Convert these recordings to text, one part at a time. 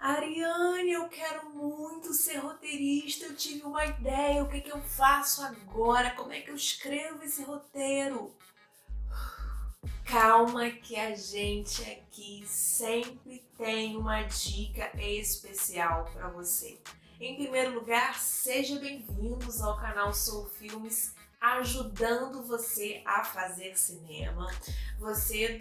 Ariane, eu quero muito ser roteirista, eu tive uma ideia, o que é que eu faço agora? Como é que eu escrevo esse roteiro? Calma que a gente aqui sempre tem uma dica especial para você. Em primeiro lugar, sejam bem-vindos ao canal SoulFilms, ajudando você a fazer cinema. Você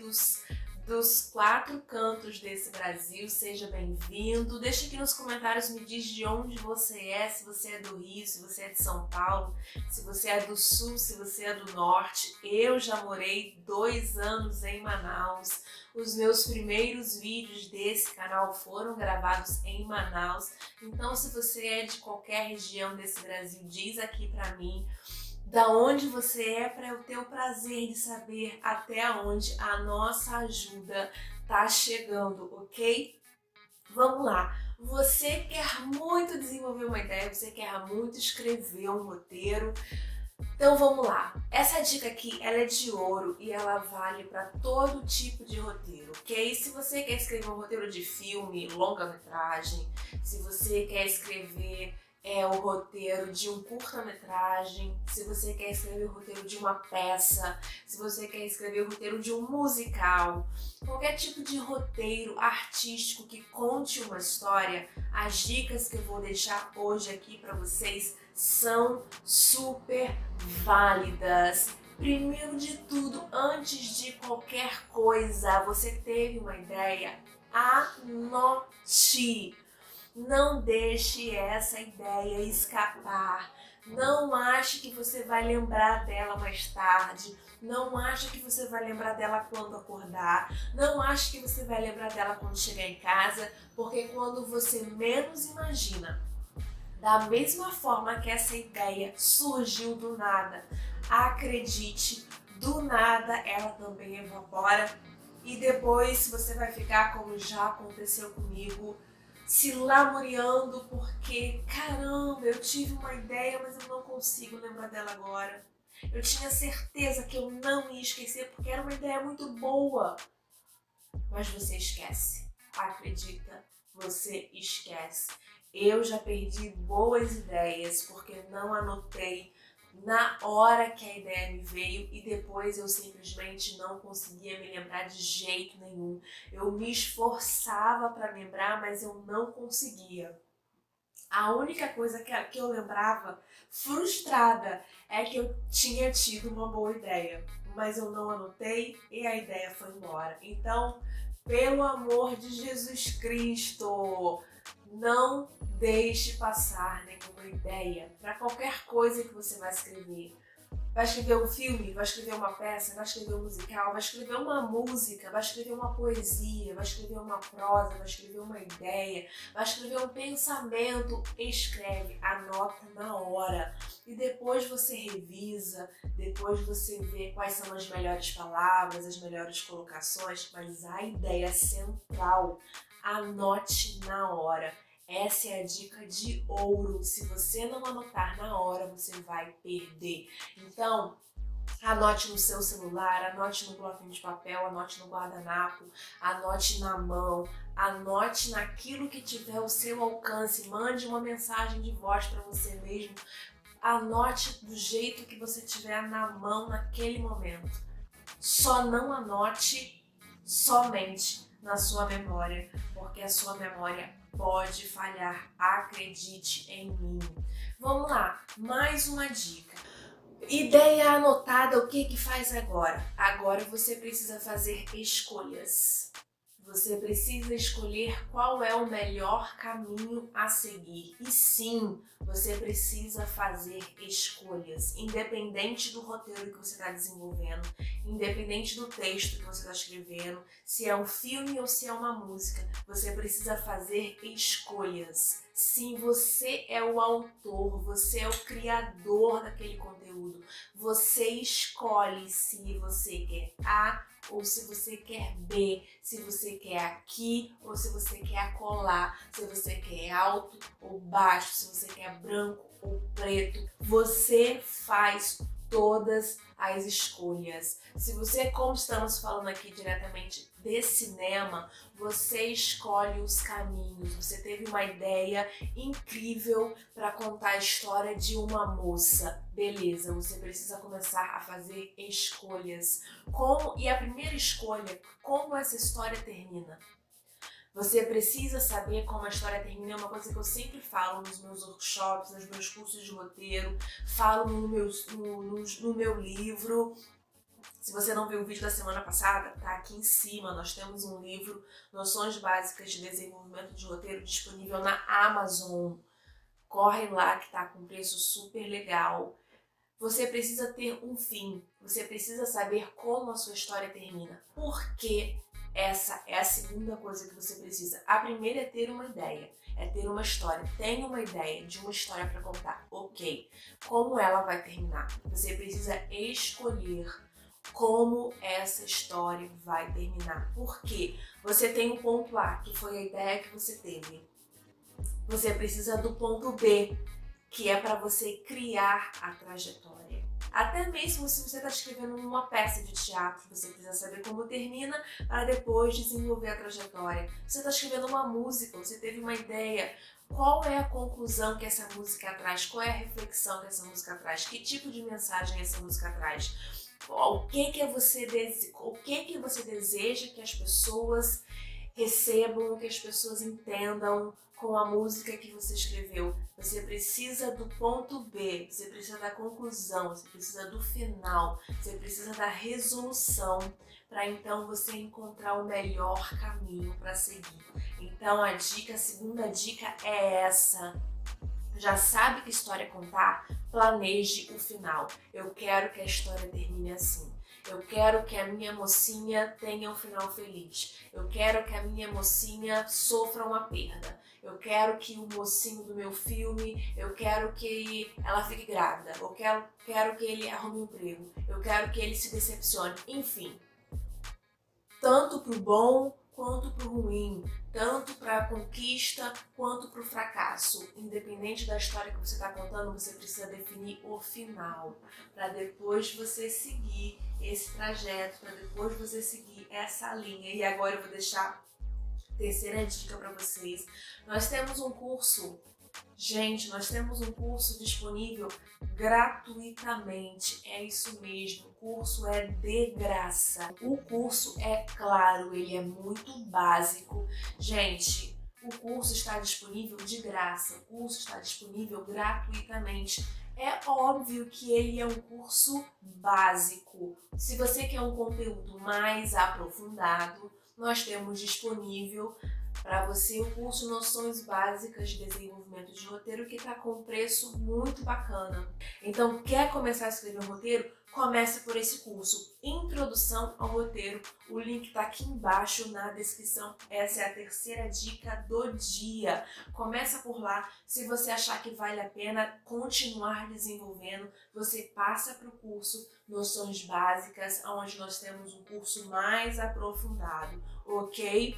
dos quatro cantos desse Brasil, seja bem-vindo. Deixa aqui nos comentários, me diz de onde você é, se você é do Rio, se você é de São Paulo, se você é do Sul, se você é do Norte. Eu já morei 2 anos em Manaus. Os meus primeiros vídeos desse canal foram gravados em Manaus. Então, se você é de qualquer região desse Brasil, diz aqui pra mim da onde você é, para eu ter o prazer de saber até onde a nossa ajuda tá chegando, ok? Vamos lá! Você quer muito desenvolver uma ideia, você quer muito escrever um roteiro, então vamos lá! Essa dica aqui, ela é de ouro e ela vale para todo tipo de roteiro, ok? Se você quer escrever um roteiro de filme, longa-metragem, se você quer escrever o roteiro de um curta-metragem, se você quer escrever o roteiro de uma peça, se você quer escrever o roteiro de um musical, qualquer tipo de roteiro artístico que conte uma história, as dicas que eu vou deixar hoje aqui para vocês são super válidas. Primeiro de tudo, antes de qualquer coisa, você teve uma ideia, anote! Não deixe essa ideia escapar, não ache que você vai lembrar dela mais tarde, não ache que você vai lembrar dela quando acordar, não ache que você vai lembrar dela quando chegar em casa, porque quando você menos imagina, da mesma forma que essa ideia surgiu do nada, acredite, do nada ela também evapora e depois você vai ficar como já aconteceu comigo, se lamuriando porque, caramba, eu tive uma ideia, mas eu não consigo lembrar dela agora. Eu tinha certeza que eu não ia esquecer porque era uma ideia muito boa. Mas você esquece. Acredita, você esquece. Eu já perdi boas ideias porque não anotei na hora que a ideia me veio e depois eu simplesmente não conseguia me lembrar de jeito nenhum. Eu me esforçava para lembrar, mas eu não conseguia. A única coisa que eu lembrava, frustrada, é que eu tinha tido uma boa ideia, mas eu não anotei e a ideia foi embora. Então, pelo amor de Jesus Cristo, não deixe passar nenhuma ideia para qualquer coisa que você vai escrever. Vai escrever um filme, vai escrever uma peça, vai escrever um musical, vai escrever uma música, vai escrever uma poesia, vai escrever uma prosa, vai escrever uma ideia, vai escrever um pensamento. Escreve, anota na hora e depois você revisa, depois você vê quais são as melhores palavras, as melhores colocações, mas a ideia central, anote na hora. Essa é a dica de ouro. Se você não anotar na hora, você vai perder. Então, anote no seu celular, anote no bloquinho de papel, anote no guardanapo, anote na mão, anote naquilo que tiver ao seu alcance. Mande uma mensagem de voz para você mesmo. Anote do jeito que você tiver na mão naquele momento. Só não anote somente na sua memória, porque a sua memória pode falhar, acredite em mim. Vamos lá, mais uma dica. Ideia anotada, o que que faz agora? Agora você precisa fazer escolhas. Você precisa escolher qual é o melhor caminho a seguir. E sim, você precisa fazer escolhas. Independente do roteiro que você está desenvolvendo, independente do texto que você está escrevendo, se é um filme ou se é uma música, você precisa fazer escolhas. Sim, você é o autor, você é o criador daquele conteúdo. Você escolhe se você quer A, ou se você quer B, se você quer aqui ou se você quer acolá, se você quer alto ou baixo, se você quer branco ou preto, você faz todas as escolhas. Se você, como estamos falando aqui diretamente de cinema, você escolhe os caminhos. Você teve uma ideia incrível para contar a história de uma moça. Beleza, você precisa começar a fazer escolhas. E a primeira escolha, como essa história termina? Você precisa saber como a história termina, é uma coisa que eu sempre falo nos meus workshops, nos meus cursos de roteiro, falo no meu livro. Se você não viu o vídeo da semana passada, tá aqui em cima, nós temos um livro, Noções Básicas de Desenvolvimento de Roteiro, disponível na Amazon. Corre lá que tá com preço super legal. Você precisa ter um fim, você precisa saber como a sua história termina. Por quê? Essa é a segunda coisa que você precisa. A primeira é ter uma ideia, é ter uma história. Tem uma ideia de uma história para contar, ok. Como ela vai terminar? Você precisa escolher como essa história vai terminar. Por quê? Você tem o ponto A, que foi a ideia que você teve. Você precisa do ponto B, que é para você criar a trajetória. Até mesmo se você está escrevendo uma peça de teatro, você precisa saber como termina para depois desenvolver a trajetória. Você está escrevendo uma música, você teve uma ideia, qual é a conclusão que essa música traz, qual é a reflexão que essa música traz, que tipo de mensagem essa música traz, o que você deseja que as pessoas recebam, que as pessoas entendam com a música que você escreveu. Você precisa do ponto B, você precisa da conclusão, você precisa do final, você precisa da resolução para então você encontrar o melhor caminho para seguir. Então a segunda dica é essa. Já sabe que história contar? Planeje o final. Eu quero que a história termine assim. Eu quero que a minha mocinha tenha um final feliz. Eu quero que a minha mocinha sofra uma perda. Eu quero que o mocinho do meu filme, eu quero que ela fique grávida. Eu quero que ele arrume um emprego. Eu quero que ele se decepcione. Enfim, tanto pro bom quanto pro ruim, tanto para a conquista quanto para o fracasso. Independente da história que você está contando, você precisa definir o final, para depois você seguir esse trajeto, para depois você seguir essa linha. E agora eu vou deixar a terceira dica para vocês. Nós temos um curso, gente, nós temos um curso disponível gratuitamente, é isso mesmo, o curso é de graça. O curso, é claro, ele é muito básico. Gente, o curso está disponível de graça, o curso está disponível gratuitamente. É óbvio que ele é um curso básico. Se você quer um conteúdo mais aprofundado, nós temos disponível para você o curso Noções Básicas de Desenvolvimento de Roteiro, que está com um preço muito bacana. Então, quer começar a escrever um roteiro? Comece por esse curso, Introdução ao Roteiro. O link está aqui embaixo na descrição. Essa é a terceira dica do dia. Começa por lá. Se você achar que vale a pena continuar desenvolvendo, você passa para o curso Noções Básicas, onde nós temos um curso mais aprofundado, ok?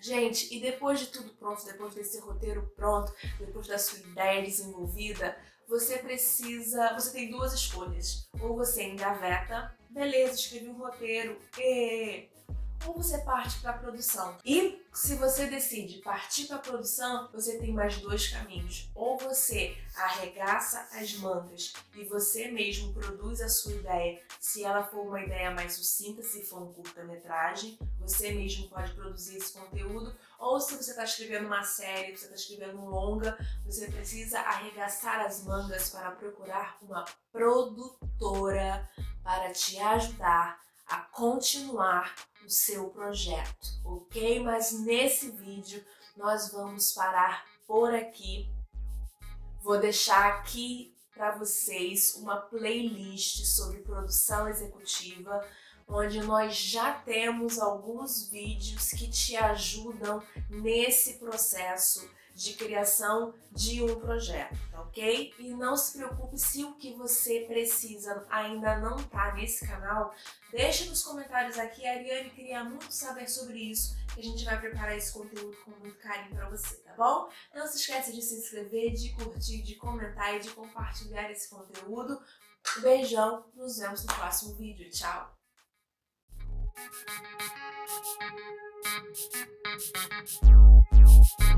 Gente, e depois de tudo pronto, depois desse roteiro pronto, depois da sua ideia desenvolvida, você tem duas escolhas. Ou você engaveta, beleza, escrevi um roteiro, ou você parte para a produção. E se você decide partir para a produção, você tem mais dois caminhos. Ou você arregaça as mangas e você mesmo produz a sua ideia. Se ela for uma ideia mais sucinta, se for um curta-metragem, você mesmo pode produzir esse conteúdo. Ou se você está escrevendo uma série, você está escrevendo um longa, você precisa arregaçar as mangas para procurar uma produtora para te ajudar a continuar o seu projeto, ok? Mas nesse vídeo nós vamos parar por aqui. Vou deixar aqui para vocês uma playlist sobre produção executiva, onde nós já temos alguns vídeos que te ajudam nesse processo de criação de um projeto, tá ok? E não se preocupe se o que você precisa ainda não tá nesse canal. Deixe nos comentários aqui, a Ariane queria muito saber sobre isso, que a gente vai preparar esse conteúdo com muito carinho para você, tá bom? Não se esqueça de se inscrever, de curtir, de comentar e de compartilhar esse conteúdo. Um beijão, nos vemos no próximo vídeo, tchau! Thank you.